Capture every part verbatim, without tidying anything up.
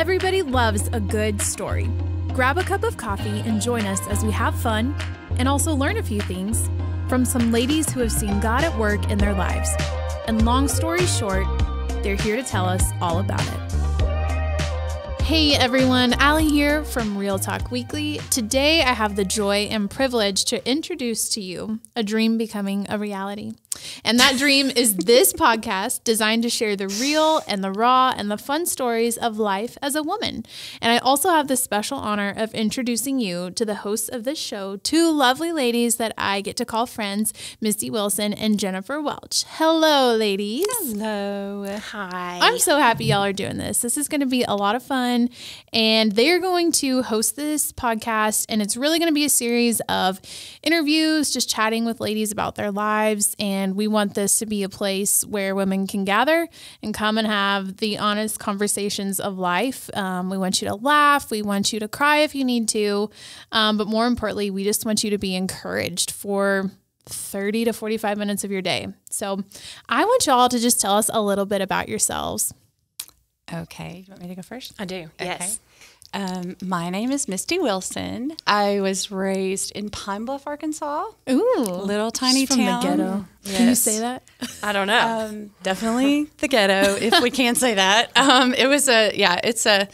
Everybody loves a good story. Grab a cup of coffee and join us as we have fun and also learn a few things from some ladies who have seen God at work in their lives. And long story short, they're here to tell us all about it. Hey everyone, Allie here from Real Talk Weekly. Today I have the joy and privilege to introduce to you a dream becoming a reality. And that dream is this podcast designed to share the real and the raw and the fun stories of life as a woman. And I also have the special honor of introducing you to the hosts of this show, two lovely ladies that I get to call friends, Misty Wilson and Jennifer Welch. Hello, ladies. Hello. Hi. I'm so happy y'all are doing this. This is going to be a lot of fun. And they are going to host this podcast. And it's really going to be a series of interviews, just chatting with ladies about their lives. And And we want this to be a place where women can gather and come and have the honest conversations of life. Um, we want you to laugh. We want you to cry if you need to. Um, but more importantly, we just want you to be encouraged for thirty to forty-five minutes of your day. So I want y'all to just tell us a little bit about yourselves. Okay. You want me to go first? I do. Okay. Yes. Um, my name is Misty Wilson. I was raised in Pine Bluff, Arkansas. Ooh. Little tiny from town. From the ghetto. Yes. Can you say that? I don't know. Um, definitely the ghetto, if we can say that. Um, it was a, yeah, it's a,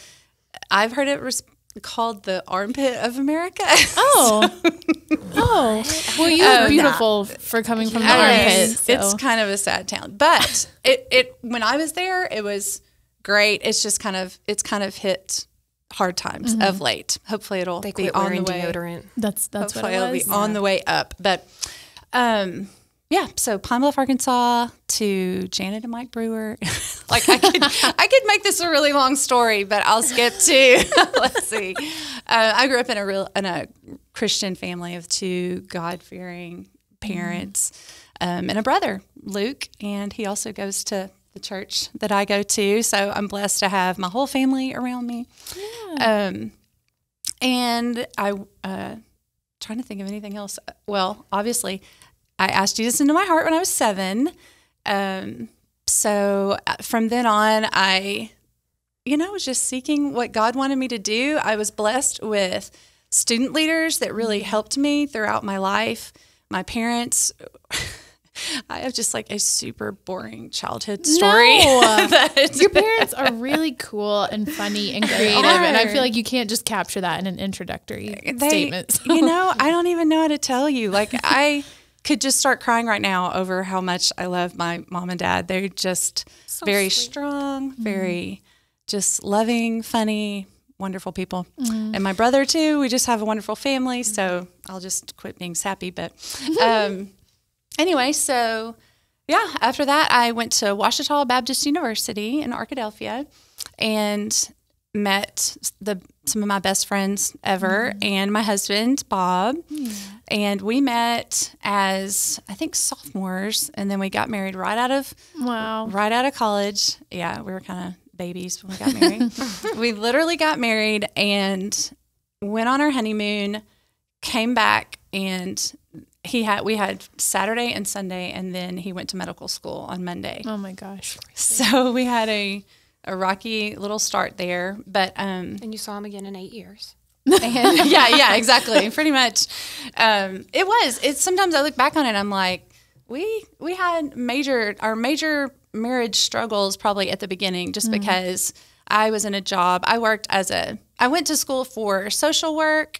I've heard it was called the armpit of America. Oh. So. Oh. Well, you were um, beautiful nah. for coming from the armpit. So. It's kind of a sad town. But it, it, when I was there, it was great. It's just kind of, it's kind of hit hard times mm-hmm. of late. Hopefully it'll they be on the way. Deodorant. That's that's Hopefully what it was. It'll be yeah. on the way up. But um, yeah. So Pine Bluff, Arkansas, to Janet and Mike Brewer. Like I could I could make this a really long story, but I'll skip to let's see. Uh, I grew up in a real in a Christian family of two God-fearing parents mm-hmm. um, and a brother, Luke, and he also goes to the church that I go to, so I'm blessed to have my whole family around me. Yeah. Um, and I uh, trying to think of anything else. Well, obviously, I asked Jesus into my heart when I was seven. Um, so from then on, I, you know, was just seeking what God wanted me to do. I was blessed with student leaders that really helped me throughout my life. My parents. I have just like a super boring childhood story. No. Your parents are really cool and funny and creative. And I feel like you can't just capture that in an introductory they, statement. So. You know, I don't even know how to tell you. Like I could just start crying right now over how much I love my mom and dad. They're just so very sweet. Strong, very mm. just loving, funny, wonderful people. Mm. And my brother too. We just have a wonderful family. Mm. So I'll just quit being sappy, but, um, anyway, so yeah, after that, I went to Ouachita Baptist University in Arkadelphia and met the some of my best friends ever mm. and my husband, Bob. Mm. And we met as, I think, sophomores, and then we got married right out of wow. right out of college. Yeah, we were kind of babies when we got married. We literally got married and went on our honeymoon, came back, and He had we had Saturday and Sunday, and then he went to medical school on Monday. Oh my gosh! So we had a a rocky little start there, but um. And you saw him again in eight years. And yeah, yeah, exactly. Pretty much, um, it was. It's sometimes I look back on it, I'm like, we we had major our major marriage struggles probably at the beginning, just mm-hmm. because I was in a job. I worked as a I went to school for social work.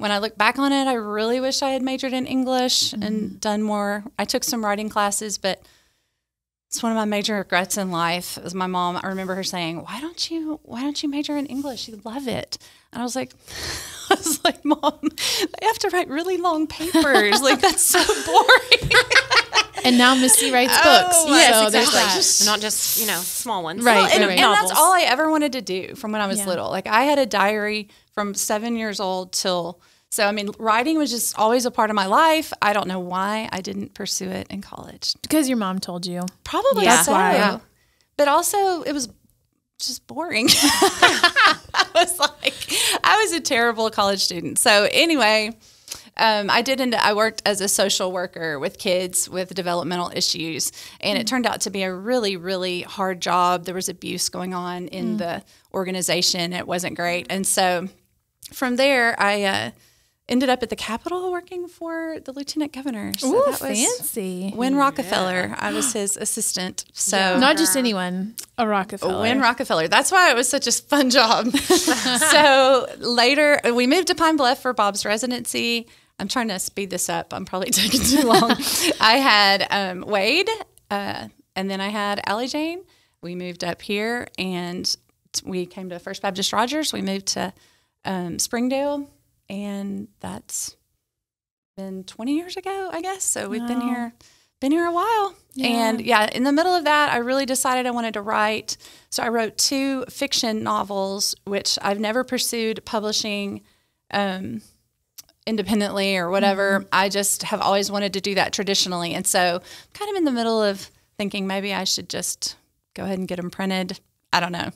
When I look back on it, I really wish I had majored in English mm-hmm. and done more. I took some writing classes, but it's one of my major regrets in life. As my mom, I remember her saying, "Why don't you? Why don't you major in English? You love it." And I was like, "I was like, Mom, I have to write really long papers. Like that's so boring." And now Misty writes books. Oh, yes, so exactly. There's like, not just you know small ones, right? Well, and, right, right. and that's all I ever wanted to do from when I was yeah. little. Like I had a diary from seven years old till. So, I mean, writing was just always a part of my life. I don't know why I didn't pursue it in college. Because your mom told you. Probably yeah. so. Yeah. But also, it was just boring. I was like, I was a terrible college student. So, anyway, um, I did. End up, I worked as a social worker with kids with developmental issues, and mm. it turned out to be a really, really hard job. There was abuse going on in mm. the organization. It wasn't great. And so from there, I uh, ended up at the Capitol working for the Lieutenant Governor. So Ooh, that was fancy. Winn Rockefeller. Yeah. I was his assistant. So yeah. Not just anyone, a Rockefeller. Winn Rockefeller. That's why it was such a fun job. So later, we moved to Pine Bluff for Bob's residency. I'm trying to speed this up. I'm probably taking too long. I had um, Wade, uh, and then I had Allie Jane. We moved up here, and we came to First Baptist Rogers. We moved to um, Springdale. And that's been twenty years ago, I guess. So we've no. been here, been here a while. Yeah. And yeah, in the middle of that, I really decided I wanted to write. So I wrote two fiction novels, which I've never pursued publishing um, independently or whatever. Mm-hmm. I just have always wanted to do that traditionally. And so I'm kind of in the middle of thinking maybe I should just go ahead and get them printed. I don't know.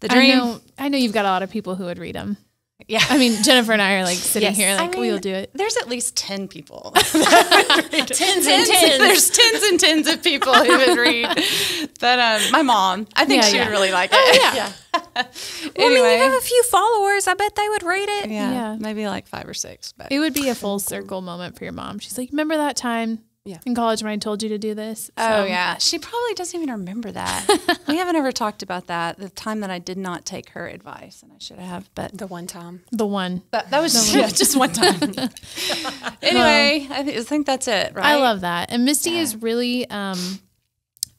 The dream. I know, I know you've got a lot of people who would read them. Yeah, I mean, Jennifer and I are like sitting yes. here like, I mean, we'll do it. There's at least ten people. tens, tens and tens. There's tens and tens of people who would read. But um, my mom, I think yeah, she yeah. would really like it. Oh, yeah. yeah. Anyway. Well, I mean, you have a few followers. I bet they would read it. Yeah, yeah. Maybe like five or six. But it would be a full circle moment for your mom. She's like, remember that time yeah. in college when I told you to do this? So. Oh, yeah. She probably doesn't even remember that. We haven't ever talked about that, the time that I did not take her advice, and I should have, but... The one time. The one. That, that was just, one. Yeah, just one time. Anyway, well, I, th I think that's it, right? I love that. And Misty yeah. is really... Um,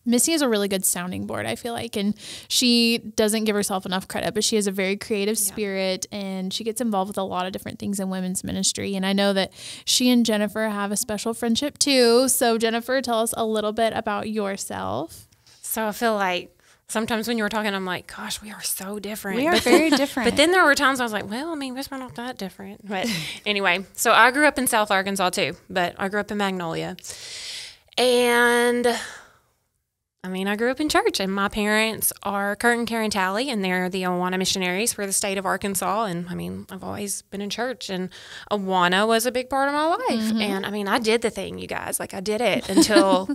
Misty is a really good sounding board, I feel like, and she doesn't give herself enough credit, but she has a very creative yeah. spirit, and she gets involved with a lot of different things in women's ministry, and I know that she and Jennifer have a special friendship too. So Jennifer, tell us a little bit about yourself. So I feel like sometimes when you were talking, I'm like, gosh, we are so different. We are very different. But then there were times I was like, well, I mean, we're not that different. But anyway, so I grew up in South Arkansas too, but I grew up in Magnolia, and... I mean, I grew up in church, and my parents are Kurt and Karen Talley, and they're the Awana missionaries for the state of Arkansas. And I mean, I've always been in church, and Awana was a big part of my life. Mm-hmm. And I mean, I did the thing, you guys. Like, I did it until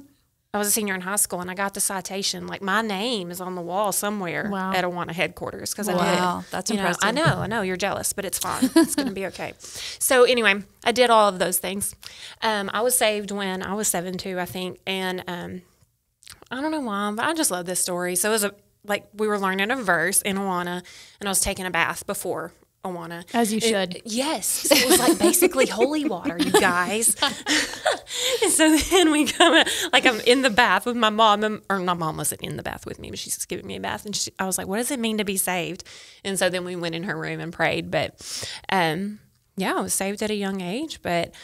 I was a senior in high school, and I got the citation. Like, my name is on the wall somewhere wow. at Awana headquarters because wow. I did. Wow, that's you impressive. Know, I know, I know. You're jealous, but it's fine. It's going to be okay. So anyway, I did all of those things. Um, I was saved when I was seven, too, I think, and um, I don't know why, but I just love this story. So it was a, like we were learning a verse in Awana, and I was taking a bath before Awana. As you should. It, yes. So it was like basically holy water, you guys. And so then we come, like I'm in the bath with my mom, and, or my mom wasn't in the bath with me, but she's just giving me a bath. And she, I was like, what does it mean to be saved? And so then we went in her room and prayed. But um, yeah, I was saved at a young age, but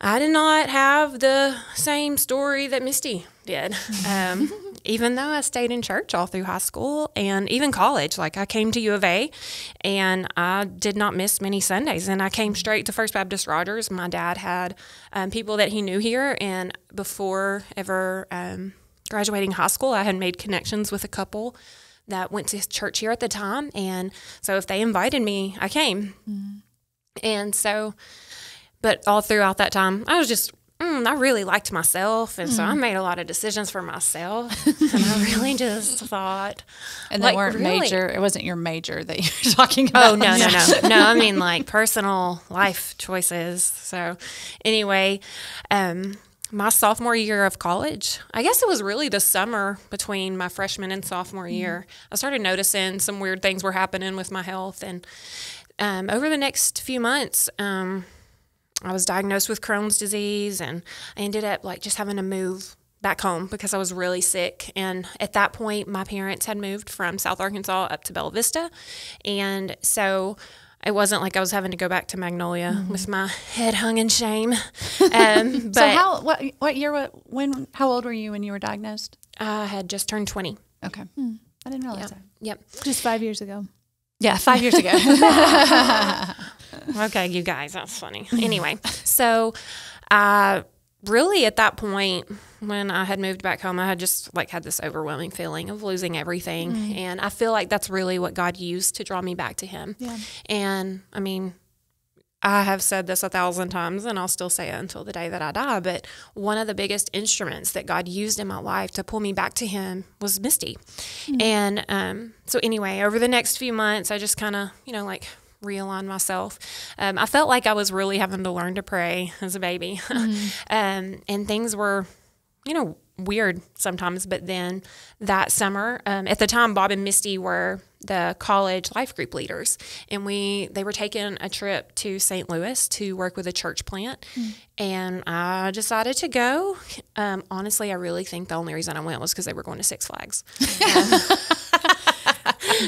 I did not have the same story that Misty did, um, even though I stayed in church all through high school and even college. Like, I came to U of A, and I did not miss many Sundays, and I came straight to First Baptist Rogers. My dad had um, people that he knew here, and before ever um, graduating high school, I had made connections with a couple that went to his church here at the time, and so if they invited me, I came. Mm-hmm. And so... But all throughout that time, I was just, mm, I really liked myself. And mm. so I made a lot of decisions for myself. And I really just thought. And like, they weren't really, major. It wasn't your major that you're talking about. Oh, no, no, no. No, I mean like personal life choices. So anyway, um, my sophomore year of college, I guess it was really the summer between my freshman and sophomore mm. year, I started noticing some weird things were happening with my health. And um, over the next few months, um, I was diagnosed with Crohn's disease, and I ended up like just having to move back home because I was really sick. And at that point, my parents had moved from South Arkansas up to Bella Vista. And so it wasn't like I was having to go back to Magnolia mm-hmm. with my head hung in shame. Um, but so how, what, what year, what, when, how old were you when you were diagnosed? I had just turned twenty. Okay. Hmm. I didn't realize yeah. that. Yep. Just five years ago. Yeah, five years ago. Okay, you guys, that's funny. Anyway, so uh, really at that point when I had moved back home, I had just like had this overwhelming feeling of losing everything. Mm-hmm. And I feel like that's really what God used to draw me back to him. Yeah. And I mean, I have said this a thousand times, and I'll still say it until the day that I die, but one of the biggest instruments that God used in my life to pull me back to him was Misty. Mm-hmm. And um, so anyway, over the next few months, I just kind of, you know, like realign myself. Um, I felt like I was really having to learn to pray as a baby. Mm-hmm. um, and things were, you know, weird sometimes. But then that summer, um, at the time, Bob and Misty were the college life group leaders, and we they were taking a trip to Saint Louis to work with a church plant. Mm. And I decided to go. Um, honestly, I really think the only reason I went was because they were going to Six Flags. um,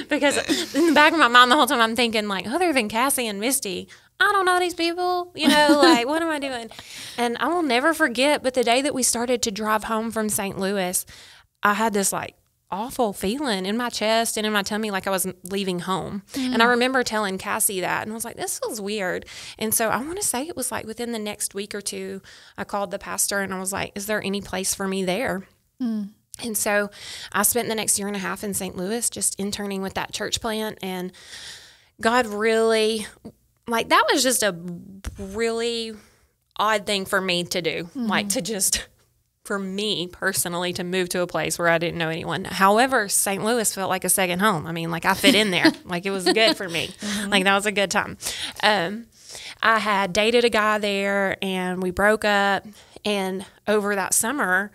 because in the back of my mind the whole time I'm thinking, like, other than Cassie and Misty, I don't know these people, you know, like, what am I doing? And I will never forget, but the day that we started to drive home from Saint Louis, I had this, like, awful feeling in my chest and in my tummy, like I was leaving home. Mm-hmm. And I remember telling Cassie that, and I was like, this feels weird. And so I want to say it was, like, within the next week or two, I called the pastor, and I was like, is there any place for me there? Mm. And so I spent the next year and a half in Saint Louis just interning with that church plant, and God really – like, that was just a really odd thing for me to do, mm-hmm. like, to just, for me personally, to move to a place where I didn't know anyone. However, Saint Louis felt like a second home. I mean, like, I fit in there. Like, it was good for me. Mm-hmm. Like, that was a good time. Um, I had dated a guy there, and we broke up. And over that summer,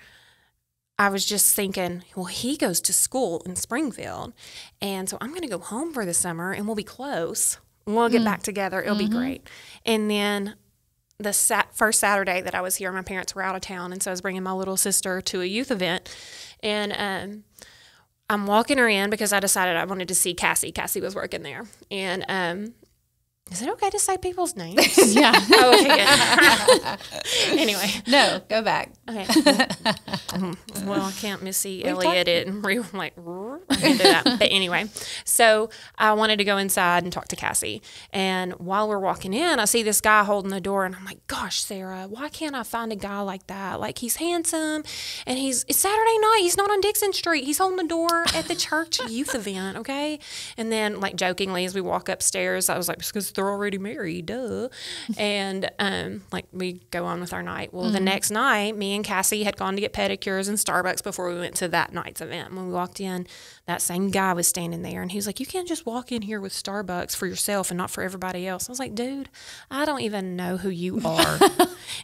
I was just thinking, well, he goes to school in Springfield, and so I'm going to go home for the summer, and we'll be close. We'll get mm. back together. It'll mm-hmm. be great. And then the sat first Saturday that I was here, my parents were out of town, and so I was bringing my little sister to a youth event. And um, I'm walking her in because I decided I wanted to see Cassie. Cassie was working there. And um, is it okay to say people's names? Yeah. Oh, okay, good. Anyway. No, go back. Okay. Well, I can't Missy Elliott it and re like do that. But anyway, so I wanted to go inside and talk to Cassie. And while we're walking in, I see this guy holding the door, and I'm like, gosh, Sarah, why can't I find a guy like that? Like, he's handsome, and he's it's Saturday night. He's not on Dixon Street. He's holding the door at the church youth event, okay? And then, like, jokingly, as we walk upstairs, I was like, because they're already married, duh. And um, like, we go on with our night. Well, mm-hmm. the next night, me and Cassie had gone to get pedicures and Starbucks before we went to that night's event. When we walked in, that same guy was standing there, and he was like, you can't just walk in here with Starbucks for yourself and not for everybody else. I was like, dude, I don't even know who you are.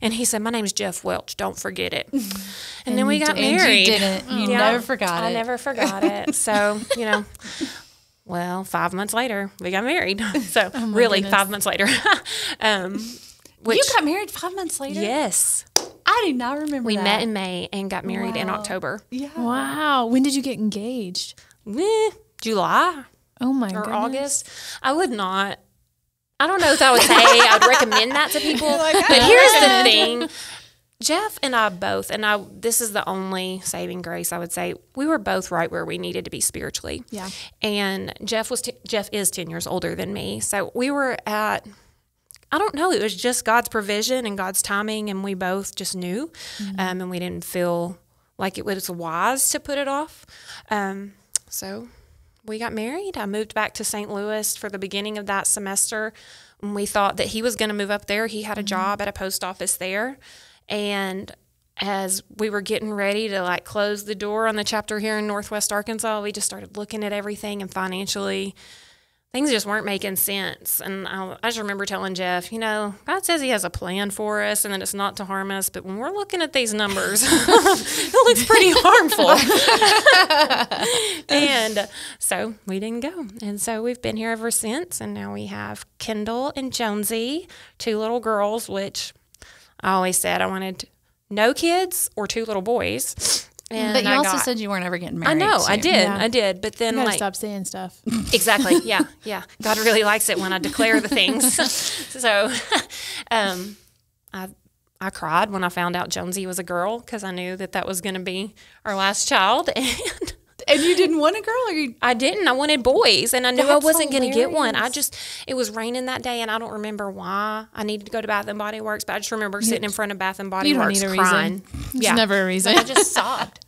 And he said, my name's Jeff Welch. Don't forget it. And, and then we got married. You didn't. You yeah, never forgot it. I never forgot it. So, you know. Well, five months later, we got married. So oh really, goodness. five months later. um, which, you got married five months later? Yes. I do not remember we that. We met in May and got married wow. in October. Yeah. Wow. When did you get engaged? Eh, July. Oh, my God. Or goodness. August. I would not. I don't know if I would say I'd recommend that to people. Like, but here's the thing. Jeff and I both, and I, this is the only saving grace I would say, we were both right where we needed to be spiritually. Yeah. And Jeff was, t Jeff is ten years older than me. So we were at, I don't know, it was just God's provision and God's timing. And we both just knew, mm-hmm. um, and we didn't feel like it was wise to put it off. Um, so we got married. I moved back to Saint Louis for the beginning of that semester. And we thought that he was going to move up there. He had a mm-hmm. job at a post office there. And as we were getting ready to, like, close the door on the chapter here in Northwest Arkansas, we just started looking at everything, and financially things just weren't making sense. And I, I just remember telling Jeff, you know, God says he has a plan for us and that it's not to harm us. But when we're looking at these numbers, it looks pretty harmful. And so we didn't go. And so we've been here ever since. And now we have Kendall and Jonesy, two little girls, which – I always said I wanted no kids or two little boys. And but you I also got, said you weren't ever getting married. I know, so. I did, yeah. I did. But then, you gotta, like, stop saying stuff. Exactly. Yeah, yeah. God really likes it when I declare the things. So, um, I I cried when I found out Jonesy was a girl because I knew that that was going to be our last child. And and you didn't want a girl, or you? I didn't. I wanted boys, and I knew That's I wasn't going to get one. I just, it was raining that day, and I don't remember why I needed to go to Bath and Body Works, but I just remember sitting in front of Bath and Body you Works don't need a crying. Reason. There's yeah. never a reason. Like, I just sobbed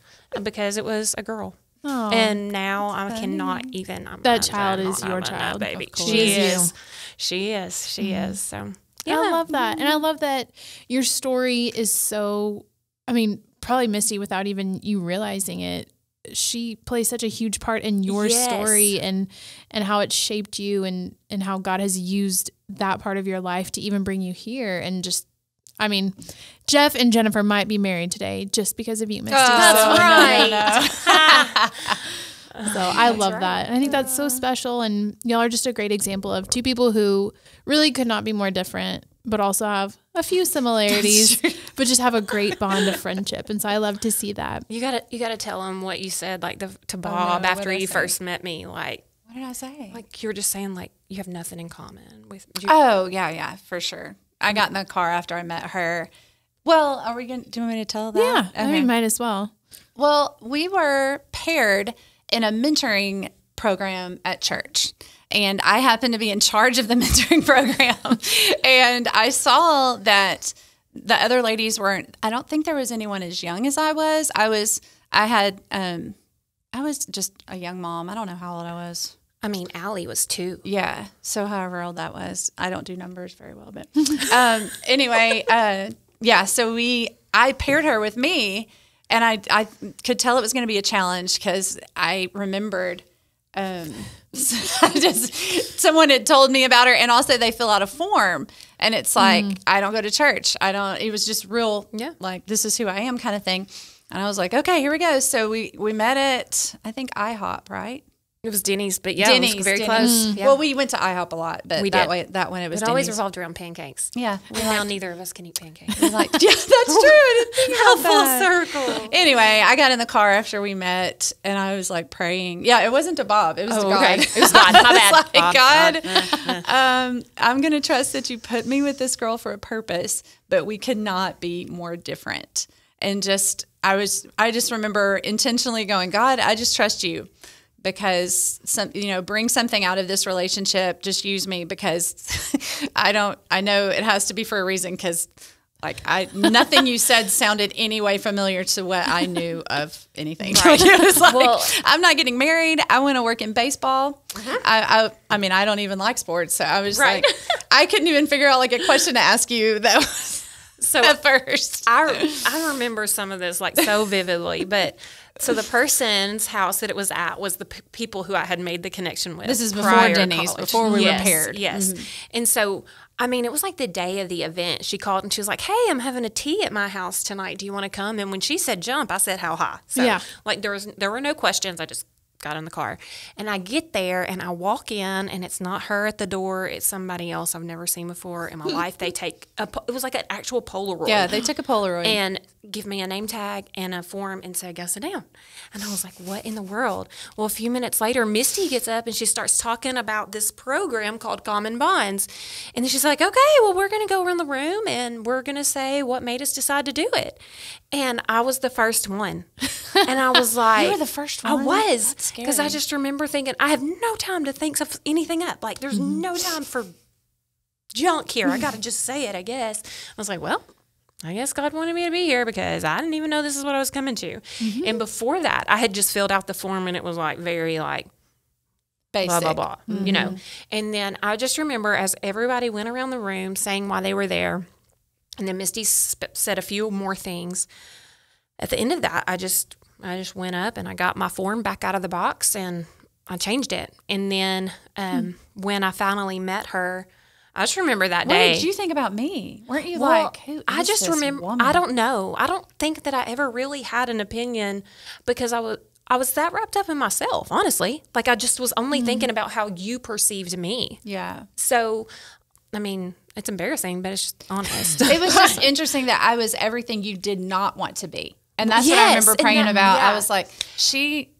because it was a girl. Aww, and now I funny. Cannot even. I'm that child is your child, know, baby. She is. she is. She is. She mm. is. So. Yeah. I love that. And I love that your story is so, I mean, probably Misty, without even you realizing it, she plays such a huge part in your yes. story and, and how it shaped you and, and how God has used that part of your life to even bring you here. And just, I mean, Jeff and Jennifer might be married today just because of you, Misty. Oh, that's so. Right. So I love right. that. And I think that's so special. And y'all are just a great example of two people who really could not be more different, but also have a few similarities, but just have a great bond of friendship. And so I love to see that. You gotta, you gotta tell them what you said, like the, to Bob oh, no, after you say? First met me. Like, what did I say? Like you were just saying, like you have nothing in common with. You oh yeah, yeah, for sure. I got in the car after I met her. Well, are we gonna? Do you want me to tell that? Yeah, okay. I mean, might as well. Well, we were paired in a mentoring program at church. And I happened to be in charge of the mentoring program. And I saw that the other ladies weren't, I don't think there was anyone as young as I was. I was, I had, um, I was just a young mom. I don't know how old I was. I mean, Allie was two. Yeah. So however old that was, I don't do numbers very well, but um, anyway, uh, yeah. So we, I paired her with me, and I, I could tell it was going to be a challenge because I remembered um, just, someone had told me about her, and also they fill out a form, and it's like, mm. I don't go to church. I don't, it was just real, yeah. like, this is who I am kind of thing. And I was like, okay, here we go. So we, we met at, I think, IHOP, right? It was Denny's, but yeah, Denny's, it was very Denny's. Close. Mm. Yeah. Well, we went to IHOP a lot, but we that did. Way, that one it was. It Denny's. Always revolved around pancakes. Yeah, we now like, neither of us can eat pancakes. Like, yeah, that's true. How full circle. Anyway, I got in the car after we met, and I was like praying. Yeah, it wasn't to Bob; it was oh, to God. Okay. It was God. My bad. Like, Bob, God, God. um, I'm going to trust that you put me with this girl for a purpose, but we could not be more different. And just, I was, I just remember intentionally going, God, I just trust you. Because some, you know, bring something out of this relationship. Just use me because I don't. I know it has to be for a reason. Because, like, I nothing you said sounded any way familiar to what I knew of anything. Right. It was like, well, I'm not getting married. I want to work in baseball. Uh-huh. I, I, I mean, I don't even like sports, so I was right. like, I couldn't even figure out like a question to ask you that was so at first. I I remember some of this like so vividly, but. So the person's house that it was at was the p people who I had made the connection with. This is before Denny's, before we yes, were paired. Yes. Mm-hmm. And so, I mean, it was like the day of the event. She called and she was like, hey, I'm having a tea at my house tonight. Do you want to come? And when she said jump, I said how high. So yeah. like there was, there were no questions. I just got in the car. And I get there and I walk in and it's not her at the door. It's somebody else I've never seen before in my life. They take a, it was like an actual Polaroid. Yeah, they took a Polaroid. And give me a name tag and a form and said, go sit down. And I was like, what in the world? Well, a few minutes later, Misty gets up and she starts talking about this program called Common Bonds. And then she's like, okay, well, we're going to go around the room and we're going to say what made us decide to do it. And I was the first one. And I was like, you were the first one. I was. That's scary. Because I just remember thinking, I have no time to think of anything up. Like, there's mm. no time for junk here. I got to just say it, I guess. I was like, well, I guess God wanted me to be here because I didn't even know this is what I was coming to. Mm-hmm. And before that, I had just filled out the form and it was like very like basic, blah, blah, blah, mm-hmm. you know. And then I just remember as everybody went around the room saying why they were there. And then Misty sp said a few more things. At the end of that, I just, I just went up and I got my form back out of the box and I changed it. And then um, mm-hmm. when I finally met her, I just remember that day. What did you think about me? Weren't you well, like, who is I just this remember. Woman? I don't know. I don't think that I ever really had an opinion because I was I was that wrapped up in myself, honestly. Like I just was only mm-hmm. thinking about how you perceived me. Yeah. So, I mean, it's embarrassing, but it's just honest. It was just interesting that I was everything you did not want to be, and that's yes, what I remember praying that, about. Yeah. I was like, she,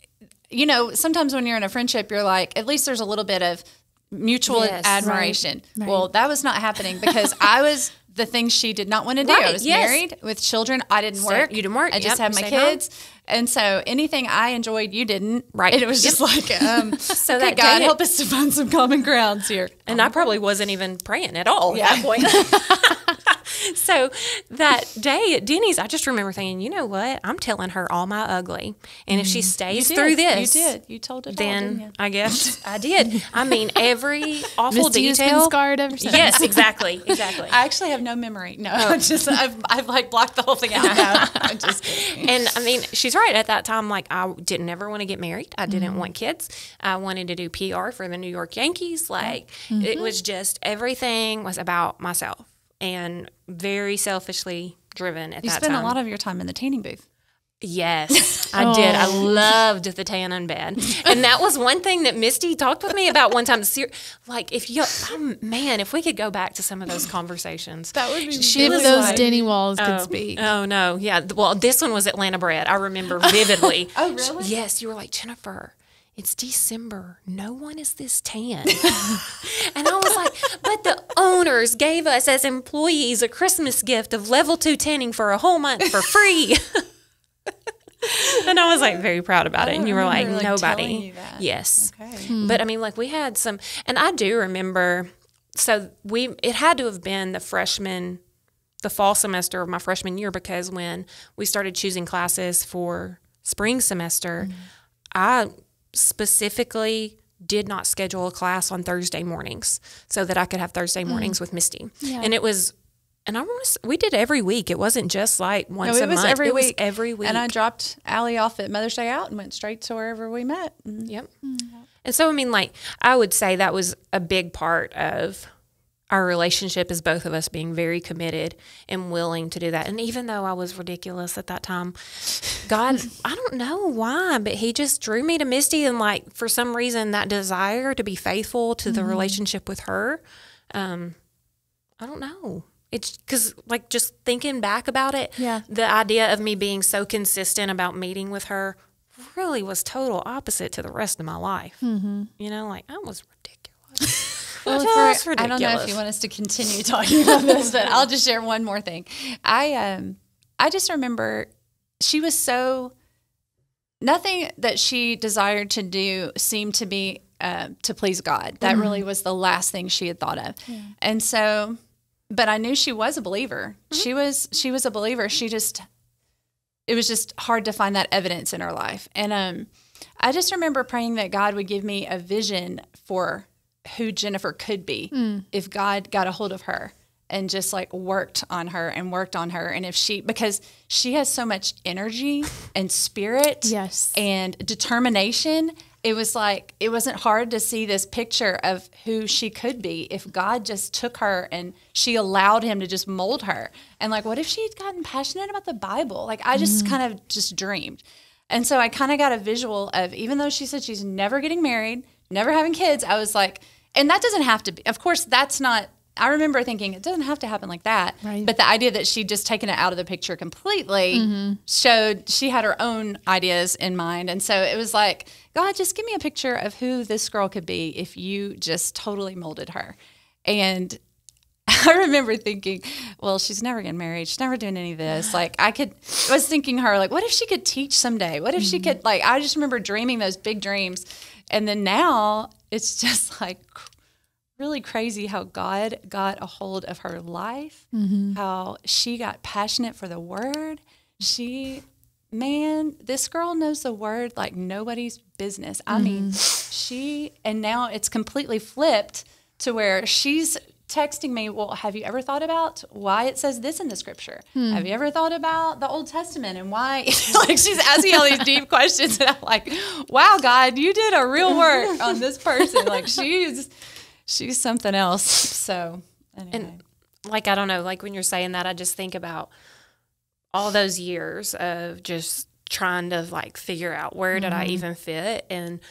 you know, sometimes when you're in a friendship, you're like, at least there's a little bit of mutual yes, admiration. Right, right. Well, that was not happening because I was the thing she did not want to do. Right, I was yes. married with children. I didn't Sick. work. You didn't work. I just yep, had my kids. Home. And so anything I enjoyed, you didn't. Right. And it was just yep. like, um, so okay, that God help us to find some common grounds here. And um, I probably wasn't even praying at all yeah. at that point. So that day at Denny's, I just remember thinking, you know what? I'm telling her all my ugly. And if she stays through this. You did. You told it all, didn't you? Then I guess I did. I mean, every awful Misty detail. Misty has been scarred ever since. Yes, exactly. Exactly. I actually have no memory. No, oh. just, I've, I've like blocked the whole thing out. No, I'm just kidding. And I mean, she's right. At that time, like I didn't ever want to get married. I didn't mm-hmm. want kids. I wanted to do P R for the New York Yankees. Like mm-hmm. it was just everything was about myself. And very selfishly driven at you that time. You spent a lot of your time in the tanning booth. Yes, I oh. did. I loved the tan in bed. And that was one thing that Misty talked with me about one time. Like, if you, oh, man, if we could go back to some of those conversations. That would be she If was those like, Denny walls oh, could speak. Oh, no. Yeah. Well, this one was Atlanta bread. I remember vividly. Oh, really? She, yes. You were like, Jennifer, it's December. No one is this tan. And I was like, but the owners gave us as employees a Christmas gift of level two tanning for a whole month for free. And I was like very proud about it. And you were like, like nobody. Yes. Okay. Hmm. But I mean, like we had some, and I do remember, so we, it had to have been the freshman, the fall semester of my freshman year, because when we started choosing classes for spring semester, mm-hmm. I specifically did not schedule a class on Thursday mornings so that I could have Thursday mornings mm. with Misty. Yeah. And it was, and I was, we did every week. It wasn't just like once no, a month. Every it week. was every week. And I dropped Allie off at Mother's Day Out and went straight to wherever we met. Mm. Yep. Mm. And so, I mean, like, I would say that was a big part of our relationship is both of us being very committed and willing to do that. And even though I was ridiculous at that time, God, I don't know why, but he just drew me to Misty. And like, for some reason, that desire to be faithful to the mm-hmm. relationship with her. Um, I don't know. It's because like just thinking back about it, yeah. the idea of me being so consistent about meeting with her really was total opposite to the rest of my life. Mm-hmm. You know, like I was ridiculous. Well, for, I don't know if you want us to continue talking about this, but I'll just share one more thing. I um, I just remember she was so nothing that she desired to do seemed to be uh, to please God. That mm-hmm. really was the last thing she had thought of, yeah. and so. But I knew she was a believer. Mm-hmm. She was she was a believer. She just it was just hard to find that evidence in her life, and um, I just remember praying that God would give me a vision for who Jennifer could be mm. if God got a hold of her and just like worked on her and worked on her. And if she, because she has so much energy and spirit yes. and determination, it was like, it wasn't hard to see this picture of who she could be if God just took her and she allowed him to just mold her. And like, what if she had gotten passionate about the Bible? Like I just mm. kind of just dreamed. And so I kind of got a visual of, even though she said she's never getting married, never having kids, I was like, and that doesn't have to be, of course, that's not, I remember thinking it doesn't have to happen like that. Right. But the idea that she'd just taken it out of the picture completely mm-hmm. showed she had her own ideas in mind. And so it was like, God, just give me a picture of who this girl could be if you just totally molded her. And I remember thinking, well, she's never getting married. She's never doing any of this. Like I could, I was thinking her like, what if she could teach someday? What if mm-hmm. she could like, I just remember dreaming those big dreams. And then now it's just like really crazy how God got a hold of her life, mm-hmm. how she got passionate for the word. She, man, this girl knows the word like nobody's business. I mm-hmm. mean, she, and now it's completely flipped to where she's texting me, well, have you ever thought about why it says this in the scripture? Hmm. Have you ever thought about the Old Testament and why? Like she's asking all these deep questions, and I'm like, wow, God, you did a real work on this person. Like she's she's something else. So anyway. And like I don't know, like when you're saying that, I just think about all those years of just trying to like figure out where did mm-hmm. I even fit and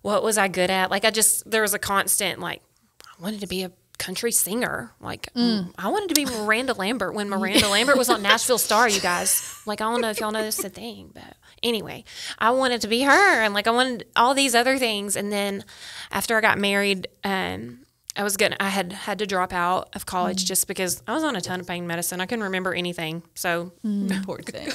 what was I good at. Like I just there was a constant like I wanted to be a country singer. Like mm. I wanted to be Miranda Lambert when Miranda Lambert was on Nashville Star, you guys. Like I don't know if y'all know this is a thing, but anyway, I wanted to be her and like I wanted all these other things. And then after I got married, um, I was gonna, I had had to drop out of college mm-hmm. just because I was on a ton of pain medicine. I couldn't remember anything. So mm-hmm. poor thing.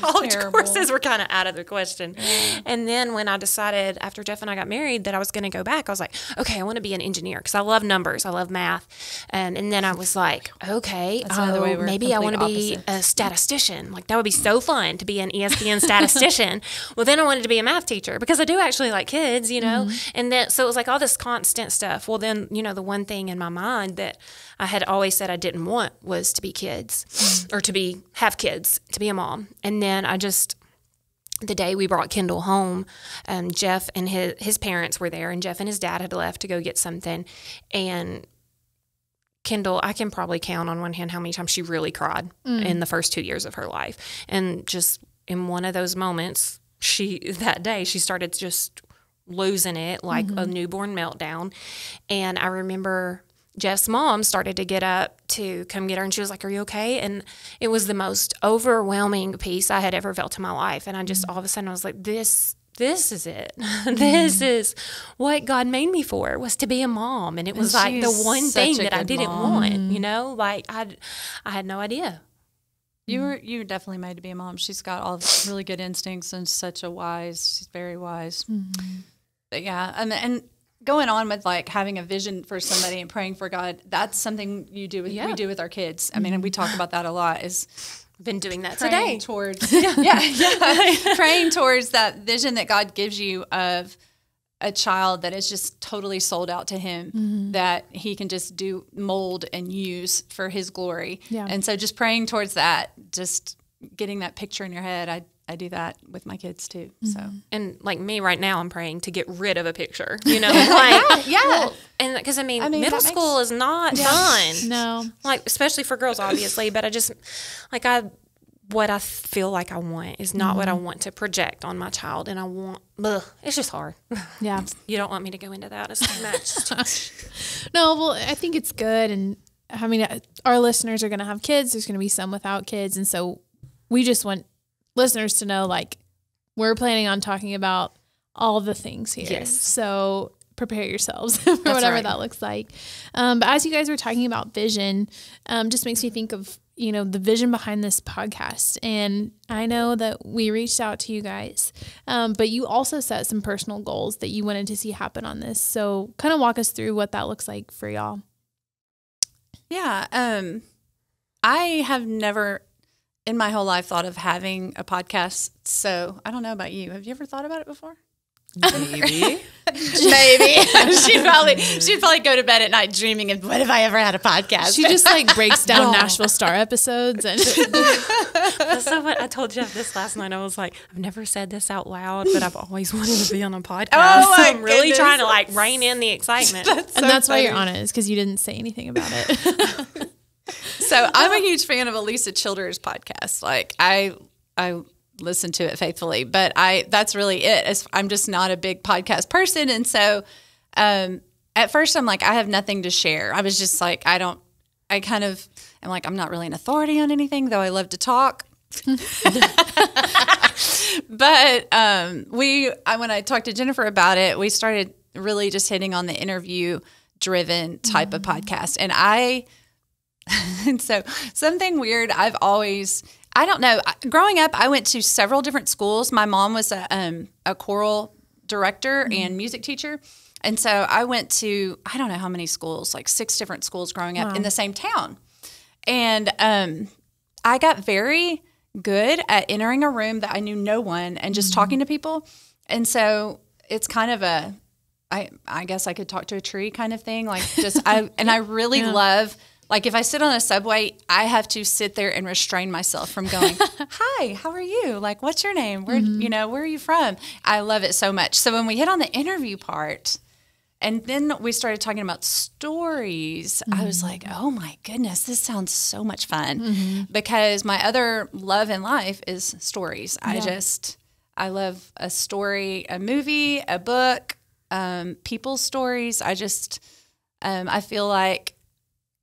College terrible. Courses were kind of out of the question. Yeah. And then when I decided after Jeff and I got married that I was going to go back, I was like, okay, I want to be an engineer because I love numbers. I love math. Um, and then I was like, okay, oh, maybe I want to be a statistician. Like that would be so fun to be an E S P N statistician. Well, then I wanted to be a math teacher because I do actually like kids, you know? Mm-hmm. And then, so it was like all this constant stuff. Well, then, you know, the one thing in my mind that I had always said I didn't want was to be kids or to be have kids, to be a mom. And then I just, the day we brought Kendall home, um, Jeff and his, his parents were there, and Jeff and his dad had left to go get something. And Kendall, I can probably count on one hand how many times she really cried mm. in the first two years of her life. And just in one of those moments, she that day, she started just losing it like mm-hmm. a newborn meltdown. And I remember Jeff's mom started to get up to come get her, and she was like, are you okay? And it was the most overwhelming peace I had ever felt in my life. And I just mm-hmm. all of a sudden I was like, this this is it. This mm-hmm. is what God made me for, was to be a mom. And it was and like the one thing that I didn't mom. want, you know, like I I had no idea. You were you were definitely made to be a mom. She's got all really good instincts and such a wise, she's very wise. Mm-hmm. But yeah, and, and going on with like having a vision for somebody and praying for God, that's something you do with yeah. we do with our kids. I mean, and we talk about that a lot. Is I've been doing that today towards yeah, yeah, yeah. praying towards that vision that God gives you of a child that is just totally sold out to Him, mm-hmm. that He can just do mold and use for His glory. Yeah. And so, just praying towards that, just getting that picture in your head. I. I do that with my kids too. So, and like me right now, I'm praying to get rid of a picture, you know, like, yeah, yeah. Well, and because I, mean, I mean, middle school makes... is not yeah. fun. No, like, especially for girls, obviously, but I just like, I, what I feel like I want is not mm-hmm. what I want to project on my child. And I want, ugh, it's just hard. Yeah. You don't want me to go into that. It's too much. No, well, I think it's good. And I mean, our listeners are going to have kids. There's going to be some without kids. And so we just want listeners to know, like, we're planning on talking about all the things here. Yes. So prepare yourselves for That's whatever right. that looks like. Um, but as you guys were talking about vision, um, just makes me think of, you know, the vision behind this podcast. And I know that we reached out to you guys, um, but you also set some personal goals that you wanted to see happen on this. So kind of walk us through what that looks like for y'all. Yeah. Um, I have never... in my whole life thought of having a podcast. So I don't know about you. Have you ever thought about it before? Maybe. Maybe. She'd probably she'd probably go to bed at night dreaming of, what if I ever had a podcast? She just like breaks down Nashville Star episodes. And that's not what I told Jeff this last night. I was like, I've never said this out loud, but I've always wanted to be on a podcast. Oh, so I'm really goodness. trying to like rein in the excitement. That's so and that's funny. Why you're on it, is because you didn't say anything about it. So I'm a huge fan of Elisa Childers' podcast. Like I, I listen to it faithfully, but I, that's really it. It's, I'm just not a big podcast person. And so, um, at first I'm like, I have nothing to share. I was just like, I don't, I kind of, I'm like, I'm not really an authority on anything, though I love to talk. But, um, we, I, when I talked to Jennifer about it, we started really just hitting on the interview driven type mm-hmm. of podcast. And I, and so something weird, I've always, I don't know, growing up, I went to several different schools. My mom was a, um, a choral director mm-hmm. and music teacher. And so I went to, I don't know how many schools, like six different schools growing up wow. in the same town. And um, I got very good at entering a room that I knew no one and just mm-hmm. talking to people. And so it's kind of a, I, I guess I could talk to a tree kind of thing. Like just, I and I really yeah. love like if I sit on a subway, I have to sit there and restrain myself from going, hi, how are you? Like, what's your name? Where, mm-hmm. you know, where are you from? I love it so much. So when we hit on the interview part and then we started talking about stories, mm-hmm. I was like, oh my goodness, this sounds so much fun mm-hmm. because my other love in life is stories. Yeah. I just, I love a story, a movie, a book, um, people's stories. I just, um, I feel like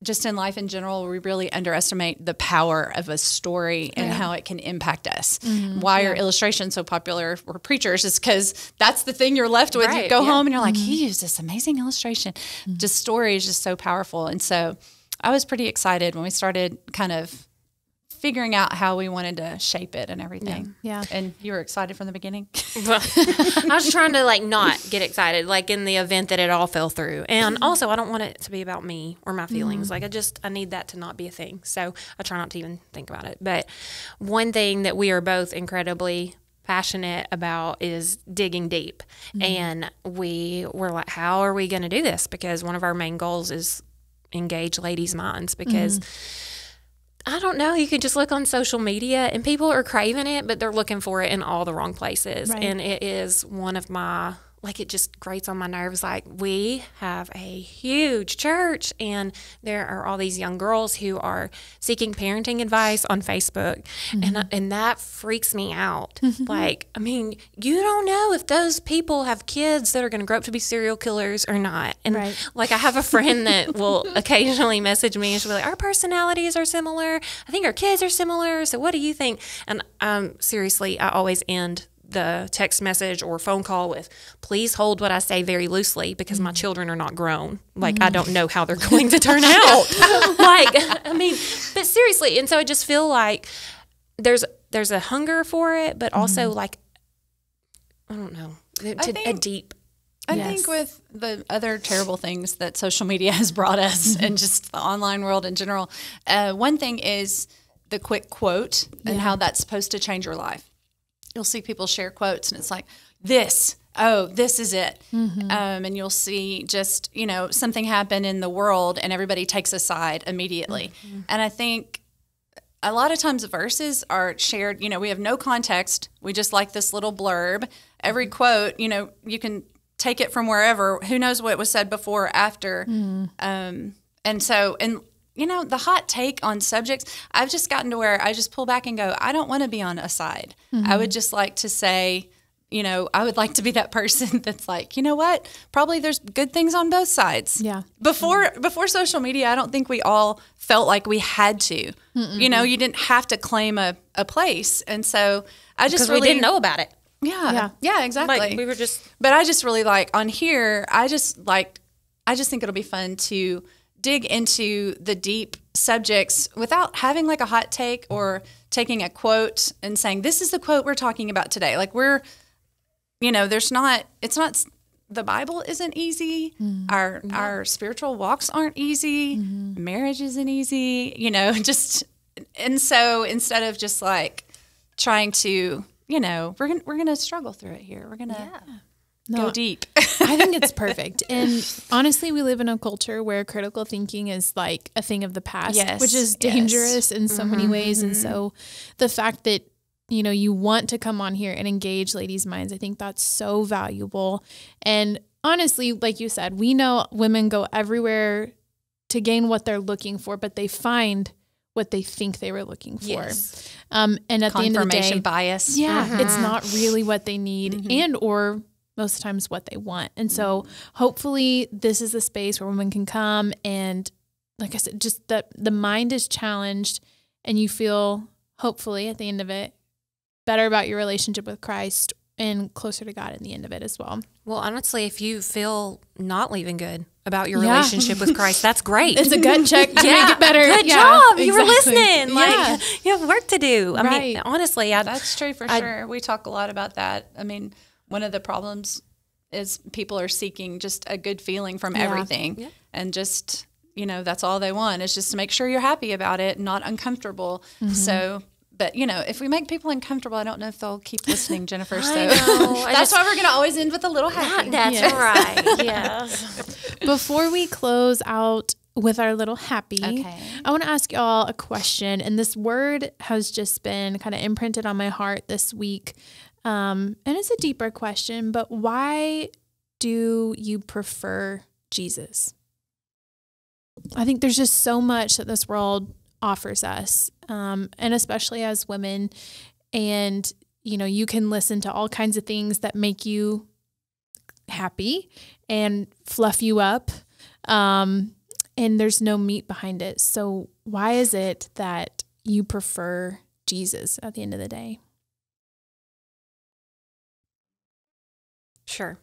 just in life in general, we really underestimate the power of a story and yeah. how it can impact us. Mm-hmm. Why yeah. are illustrations so popular for preachers is because that's the thing you're left with. Right. You go yeah. home and you're like, mm-hmm. he used this amazing illustration. Mm-hmm. Just story is just so powerful. And so I was pretty excited when we started kind of figuring out how we wanted to shape it and everything. Yeah. yeah. And you were excited from the beginning? Well, I was trying to like not get excited, like in the event that it all fell through. And also I don't want it to be about me or my feelings. Mm-hmm. Like I just, I need that to not be a thing. So I try not to even think about it. But one thing that we are both incredibly passionate about is digging deep. Mm-hmm. And we were like, how are we going to do this? Because one of our main goals is engage ladies' minds, because mm-hmm. I don't know. You can just look on social media and people are craving it, but they're looking for it in all the wrong places. Right. And it is one of my, like, it just grates on my nerves. Like, we have a huge church and there are all these young girls who are seeking parenting advice on Facebook. Mm-hmm. And, I, and that freaks me out. Mm-hmm. Like, I mean, you don't know if those people have kids that are going to grow up to be serial killers or not. And right. like, I have a friend that will occasionally message me and she'll be like, our personalities are similar. I think our kids are similar. So what do you think? And um, seriously, I always end the text message or phone call with, please hold what I say very loosely because my children are not grown. Like, mm-hmm. I don't know how they're going to turn out. Like, I mean, but seriously. And so I just feel like there's, there's a hunger for it, but also mm-hmm. like, I don't know, to, think, a deep. I yes. think with the other terrible things that social media has brought us mm-hmm. and just the online world in general, uh, one thing is the quick quote yeah. and how that's supposed to change your life. You'll see people share quotes and it's like, this, oh, this is it. Mm-hmm. um, and you'll see just, you know, something happen in the world and everybody takes a side immediately. Mm-hmm. And I think a lot of times verses are shared, you know, we have no context. We just like this little blurb. Every quote, you know, you can take it from wherever. Who knows what was said before or after. Mm-hmm. um, and so, and you know, the hot take on subjects, I've just gotten to where I just pull back and go, I don't want to be on a side. Mm-hmm. I would just like to say, you know, I would like to be that person that's like, you know what, probably there's good things on both sides. Yeah. Before mm-hmm. before social media, I don't think we all felt like we had to. Mm-mm. You know, you didn't have to claim a, a place. And so I just really we didn't know about it. Yeah. Yeah, yeah exactly. Like, we were just. But I just really like on here, I just like, I just think it'll be fun to dig into the deep subjects without having like a hot take or taking a quote and saying, this is the quote we're talking about today. Like we're, you know, there's not, it's not, the Bible isn't easy. Mm-hmm. Our, yeah. our spiritual walks aren't easy. Mm-hmm. Marriage isn't easy, you know, just, and so instead of just like trying to, you know, we're going to, we're going to struggle through it here. We're going to. Yeah. No, go deep. I think it's perfect. And honestly, we live in a culture where critical thinking is like a thing of the past, yes, which is dangerous yes. in so mm-hmm. many ways. And so the fact that, you know, you want to come on here and engage ladies' minds, I think that's so valuable. And honestly, like you said, we know women go everywhere to gain what they're looking for, but they find what they think they were looking for. Yes. Um, and at the end of the day, confirmation bias. Yeah. Mm-hmm. It's not really what they need mm-hmm. and or most times what they want. And so hopefully this is a space where women can come and, like I said, just that the mind is challenged and you feel hopefully at the end of it better about your relationship with Christ and closer to God in the end of it as well. Well, honestly, if you feel not leaving good about your yeah. relationship with Christ, that's great. It's a gut check to yeah. make it better. Good yeah, job. Exactly. You were listening. Like yeah. you have work to do. I right. mean, honestly, I, that's true for I, sure. We talk a lot about that. I mean, one of the problems is people are seeking just a good feeling from yeah. everything yeah. and just, you know, that's all they want is just to make sure you're happy about it, not uncomfortable. Mm-hmm. So, but you know, if we make people uncomfortable, I don't know if they'll keep listening, Jennifer. So that's just, why we're going to always end with a little happy. That, that's yes. right. Yeah. Before we close out with our little happy, okay. I want to ask y'all a question. And this word has just been kind of imprinted on my heart this week. Um, and it's a deeper question, but why do you prefer Jesus? I think there's just so much that this world offers us, um, and especially as women. And, you know, you can listen to all kinds of things that make you happy and fluff you up. Um, and there's no meat behind it. So why is it that you prefer Jesus at the end of the day? Sure.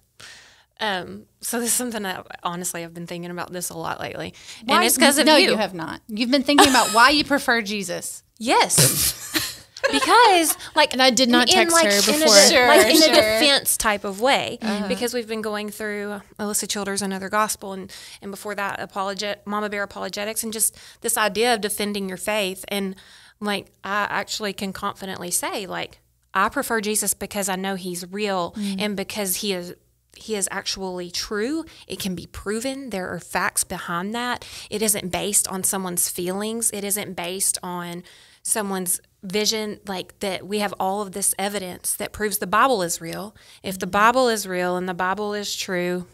Um, so this is something that, honestly, I've been thinking about this a lot lately. Why? And it's because of no, you. No, you have not. You've been thinking about why you prefer Jesus. Yes. Because, like... And I did not in, text like, her before. In a, sure, like, in sure. a defense type of way. Uh-huh. Because we've been going through Elisa Childers, Another Gospel, and, and before that, apologet Mama Bear Apologetics, and just this idea of defending your faith. And, like, I actually can confidently say, like, I prefer Jesus because I know he's real, mm-hmm. and because he is... He is actually true. It can be proven. There are facts behind that. It isn't based on someone's feelings. It isn't based on someone's vision, like that we have all of this evidence that proves the Bible is real. If the Bible is real and the Bible is true.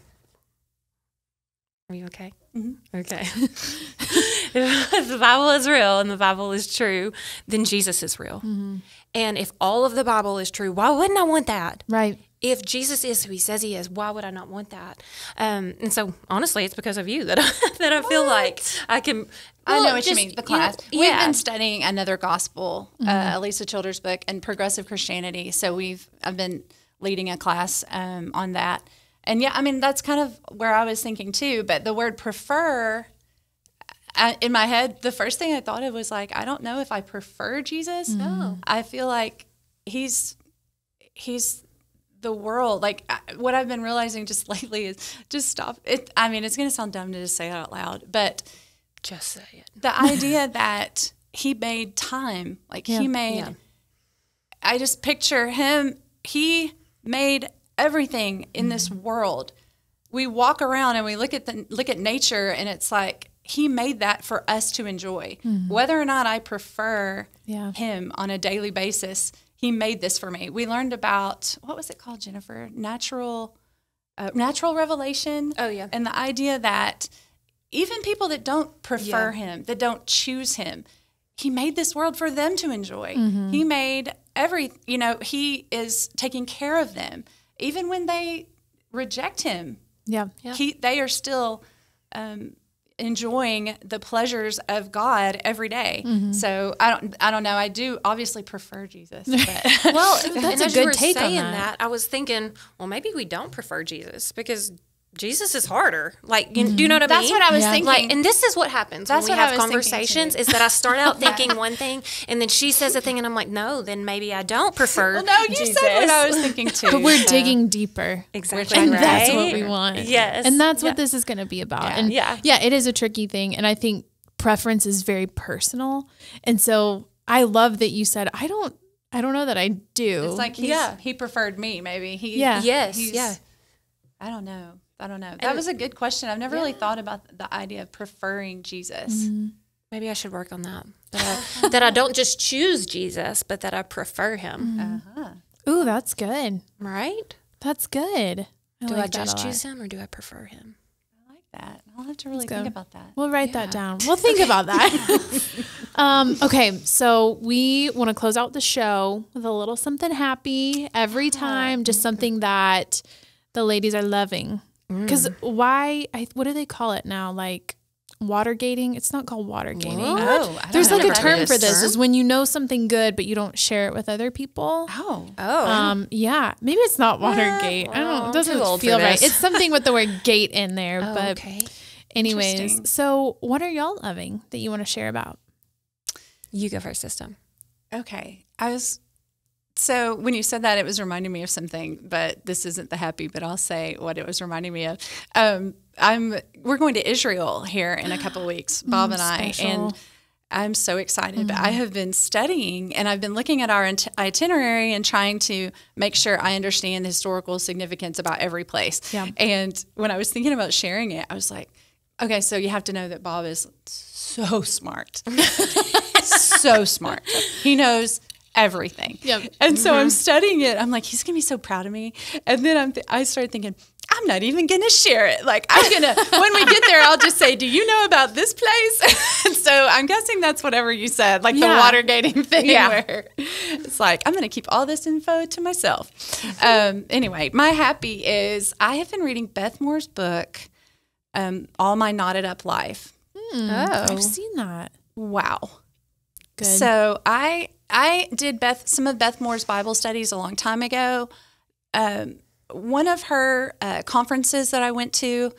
Are you okay? Mm-hmm. Okay. If the Bible is real and the Bible is true, then Jesus is real. Mm-hmm. And if all of the Bible is true, why wouldn't I want that? Right. If Jesus is who he says he is, why would I not want that? Um, and so, honestly, it's because of you that I, that I feel what? like I can. Well, I know what just, you mean, the class. You know, yeah. We've been studying Another Gospel, mm-hmm. uh, Elisa Childers' book, and Progressive Christianity. So we've I've been leading a class um, on that. And, yeah, I mean, that's kind of where I was thinking, too. But the word prefer, I, in my head, the first thing I thought of was, like, I don't know if I prefer Jesus. Mm-hmm. No. I feel like he's he's... the world, like what I've been realizing just lately is just stop it. I mean, it's going to sound dumb to just say it out loud, but just say it. The idea that he made time, like yeah, he made, yeah. I just picture him. He made everything in mm-hmm. this world. We walk around and we look at the, look at nature, and it's like, he made that for us to enjoy, mm-hmm. whether or not I prefer yeah. him on a daily basis. He made this for me. We learned about, what was it called, Jennifer? Natural uh, natural revelation. Oh, yeah. And the idea that even people that don't prefer yeah. him, that don't choose him, he made this world for them to enjoy. Mm-hmm. He made every, you know, he is taking care of them. Even when they reject him, yeah, yeah. He, they are still um, enjoying the pleasures of God every day. Mm-hmm. So I don't, I don't know. I do obviously prefer Jesus. But. Well, that's a good take on that. that. I was thinking, well, maybe we don't prefer Jesus because Jesus is harder. Like, you, mm-hmm. do you know what I that's mean? That's what I was yeah. thinking. Like, and this is what happens that's when we what have conversations is that I start out thinking one thing and then she says a thing and I'm like, no, then maybe I don't prefer well, no, you Jesus. said what I was thinking too. But we're so. digging deeper. Exactly. And right? that's what we want. Yes. And that's yeah. what this is going to be about. Yeah. And yeah. yeah, it is a tricky thing. And I think preference is very personal. And so I love that you said, I don't, I don't know that I do. It's like, he's, yeah, he preferred me maybe. He, yeah. Yes. He's, yeah. I don't know. I don't know. That and, was a good question. I've never yeah. really thought about the idea of preferring Jesus. Mm-hmm. Maybe I should work on that. That I, that I don't just choose Jesus, but that I prefer him. Mm-hmm. Uh-huh. Ooh, that's good. Right? That's good. I do like I just choose him or do I prefer him? I like that. I'll have to really think about that. We'll write yeah. that down. We'll think about that. um, okay, so we want to close out the show with a little something happy every time, just something that the ladies are loving. Because why, I, what do they call it now? Like water gating? It's not called water gating. Oh, there's like a term for this, is when you know something good, but you don't share it with other people. Oh. Oh. Um, yeah. Maybe it's not water gate. I don't know. It doesn't feel right. It's something with the word gate in there. Oh, but okay. Anyways, so what are y'all loving that you want to share about? You go first, system. Okay. I was... So when you said that, it was reminding me of something, but this isn't the happy, but I'll say what it was reminding me of. Um, I'm we're going to Israel here in a couple of weeks, Bob mm, and I, special. and I'm so excited. Mm. But I have been studying, and I've been looking at our itinerary and trying to make sure I understand the historical significance about every place. Yeah. And when I was thinking about sharing it, I was like, okay, so you have to know that Bob is so smart, so smart. He knows everything. Yep. And so mm-hmm. I'm studying it. I'm like, he's going to be so proud of me. And then I'm th I started thinking, I'm not even going to share it. Like, I'm going to, when we get there, I'll just say, do you know about this place? And so I'm guessing that's whatever you said, like yeah. the water gating thing yeah. where it's like, I'm going to keep all this info to myself. Um, anyway, my happy is I have been reading Beth Moore's book, um, All My Knotted Up Life. Mm, oh. I've seen that. Wow. Good. So I I did Beth some of Beth Moore's Bible studies a long time ago. Um, one of her uh, conferences that I went to,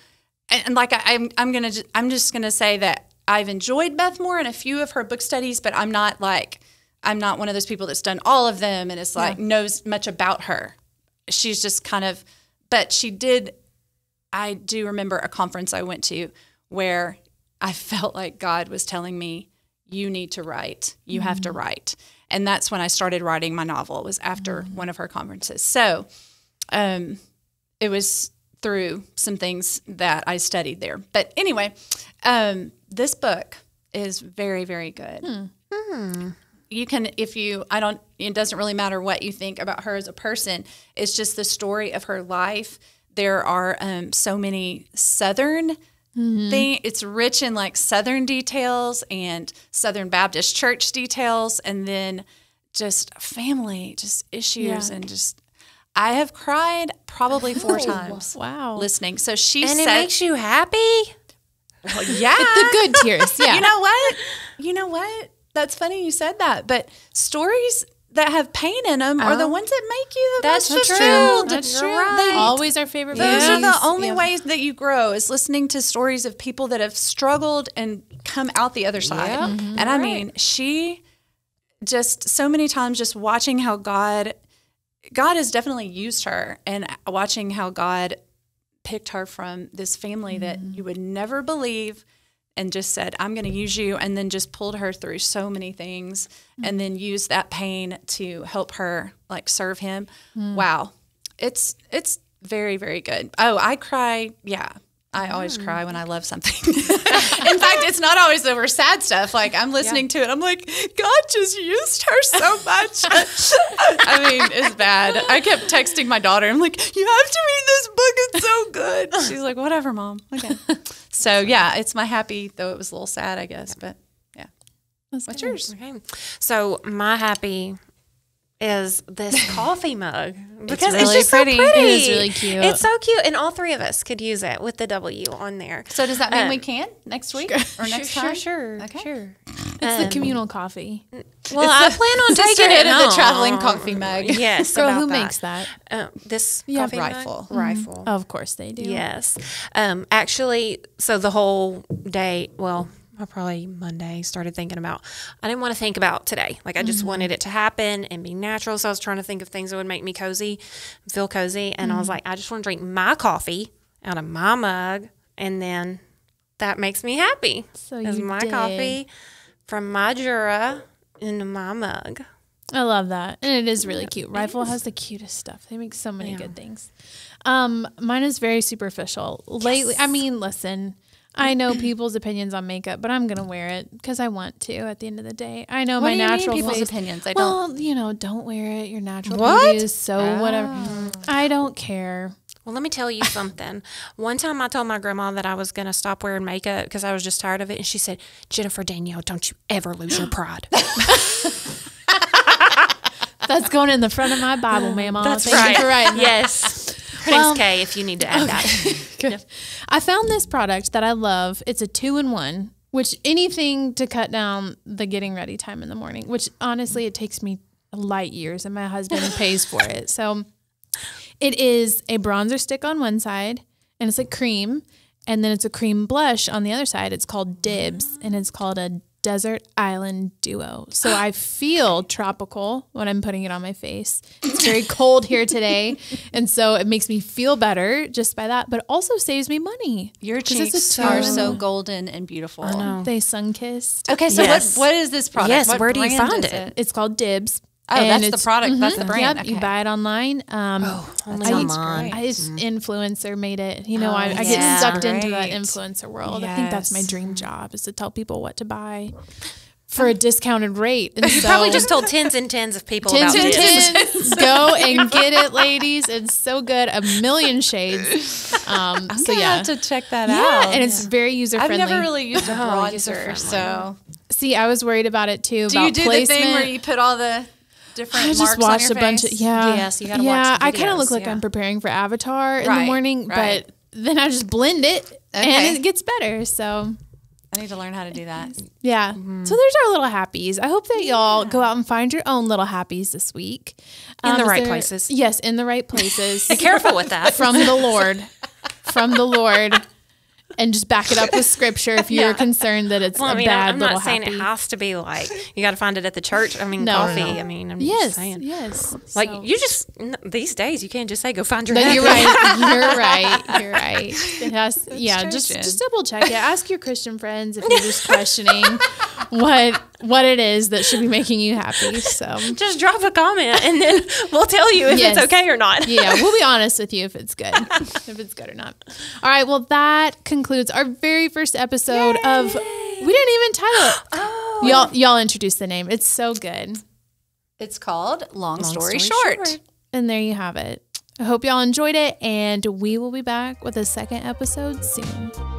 and, and like I, I'm I'm gonna I'm just gonna say that I've enjoyed Beth Moore and a few of her book studies, but I'm not like I'm not one of those people that's done all of them and it's like yeah. knows much about her. She's just kind of, but she did. I do remember a conference I went to where I felt like God was telling me, you need to write, you mm-hmm. have to write. And that's when I started writing my novel. It was after mm-hmm. one of her conferences. So um, it was through some things that I studied there. But anyway, um, this book is very, very good. Mm-hmm. You can, if you, I don't, it doesn't really matter what you think about her as a person. It's just the story of her life. There are um, so many Southern mm-hmm. things. It's rich in like Southern details and Southern Baptist church details and then just family, just issues yeah. and just, I have cried probably four oh, times wow. listening. So she and said. And it makes you happy? Well, yeah. The good tears, yeah. You know what? You know what? That's funny you said that, but stories that have pain in them oh. are the ones that make you the that's best fulfilled. That's true. Right. Always our favorite. Those movies. Are the only yeah. ways that you grow is listening to stories of people that have struggled and come out the other side. Yep. Mm-hmm. And I right. mean, she just so many times just watching how God, God has definitely used her and watching how God picked her from this family mm-hmm. that you would never believe and just said, I'm going to use you, and then just pulled her through so many things mm. and then used that pain to help her, like, serve him. Mm. Wow. It's it's very, very good. Oh, I cry. Yeah. I always mm. cry when I love something. In fact, it's not always over sad stuff. Like, I'm listening yeah. to it. I'm like, God just used her so much. I mean, it's bad. I kept texting my daughter. I'm like, you have to read this book. It's so good. She's like, whatever, Mom. Okay. So, yeah, it's my happy, though it was a little sad, I guess. Yeah. But, yeah. That's What's good. Yours? Okay. So, my happy is this coffee mug because it's, really it's just pretty. So pretty. It is really cute. It's so cute, and all three of us could use it with the W on there. So does that mean um, we can next week sure. or next sure, time? Sure, sure, okay. sure. It's um, the communal coffee. Well, it's I the, plan on taking it in the traveling coffee mug. Yes, girl, about who that. Makes that? Um, this yeah, coffee rifle, mug? Rifle. Mm-hmm. Of course they do. Yes, um, actually, so the whole day. Well. I probably Monday started thinking about, I didn't want to think about today. Like I just mm-hmm. wanted it to happen and be natural. So I was trying to think of things that would make me cozy, feel cozy. And mm-hmm. I was like, I just want to drink my coffee out of my mug. And then that makes me happy. So you my did. Coffee from my Jura into my mug. I love that. And it is really yep. cute. Rifle has the cutest stuff. They make so many yeah. good things. Um, mine is very superficial. Yes. Lately, I mean, listen. I know people's opinions on makeup, but I'm going to wear it because I want to at the end of the day. I know what my natural mean, people's opinions. I well, don't. Well, you know, don't wear it. Your natural what? Beauty is so oh. whatever. I don't care. Well, let me tell you something. One time I told my grandma that I was going to stop wearing makeup because I was just tired of it. And she said, Jennifer, Danielle, don't you ever lose your pride. That's going in the front of my Bible, Mama. That's Thank right. you for writing that. Yes. Well, K if you need to add okay. that. Yep. I found this product that I love. It's a two in one, which anything to cut down the getting ready time in the morning, which honestly it takes me light years and my husband pays for it. So it is a bronzer stick on one side and it's a cream and then it's a cream blush on the other side. It's called Dibs and it's called a Desert Island Duo. So I feel tropical when I'm putting it on my face. It's very cold here today. And so it makes me feel better just by that, but also saves me money. Your cheeks are so golden and beautiful. I know. They sun kissed. Okay, so yes. what, what is this product? Yes, what where do you find it? it? It's called Dibs. Oh, and that's the product. Mm-hmm. That's the brand. Yep, okay. You buy it online. Um, oh, only I, online. I, I, influencer made it. You know, oh, I, I yeah, get sucked right. into that influencer world. Yes. I think that's my dream job is to tell people what to buy for a discounted rate. And you so, probably just told tens and tens of people tens about and this. Tens. Go and get it, ladies. It's so good. A million shades. Um, I'm so, gonna yeah. have to check that yeah, out. And it's yeah. very user-friendly. I've never really used a bronzer, so. See, I was worried about it, too, Do about you do placement. The thing where you put all the... different I just marks watched on your a face. Bunch of yeah yes you gotta yeah watch the videos, I kind of look like yeah. I'm preparing for Avatar in right, the morning right. but then I just blend it okay. and it gets better so I need to learn how to do that. Yeah. Mm-hmm. So there's our little happies. I hope that y'all yeah. go out and find your own little happies this week. In um, the right there, places. Yes, in the right places. Be careful with that. From the Lord. From the Lord. And just back it up with scripture if you're yeah. concerned that it's well, a I mean, bad I'm little happy. I'm not saying happy. It has to be like, you got to find it at the church. I mean, no, coffee. No. I mean, I'm yes, just saying. Yes, yes. Like, so. You just, these days, you can't just say, go find your no, happy. You're right. You're right. You're right. It has, yeah, just, just double check it. Ask your Christian friends if you're just questioning what what it is that should be making you happy. So just drop a comment and then we'll tell you if yes. it's okay or not. Yeah, we'll be honest with you if it's good. If it's good or not. All right, well, that concludes our very first episode Yay. Of we didn't even title it. Oh. Y'all y'all introduced the name. It's so good. It's called Long, Long Story, Story Short. Short. And there you have it. I hope y'all enjoyed it, and we will be back with a second episode soon.